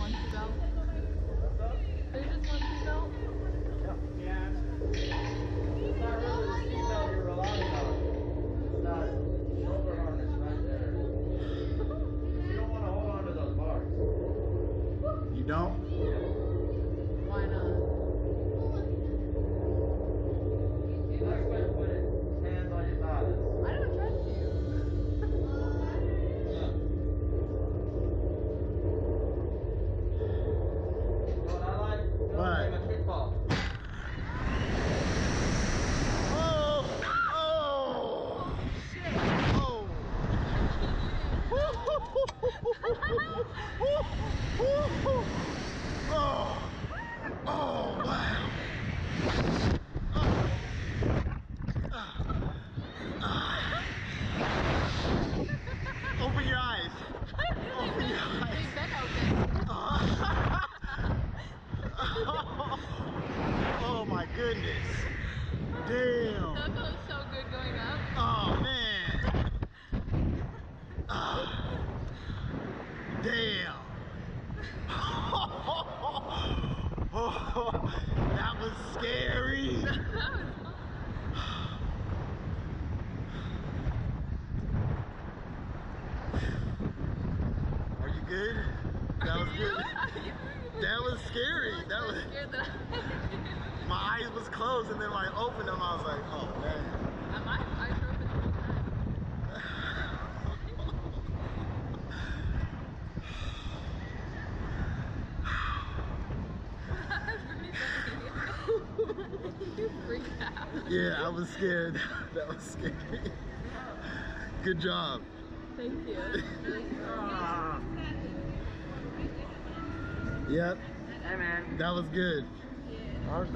want to go? David wants to go? Yeah. It's not really the seatbelt you're relying on. It's not the shoulder harness right there. You don't want to hold on to those bars. You don't? Why not? Yeah, I was scared. That was scary. Good job. Thank you. Yep. Hey, man. That was good. Yeah.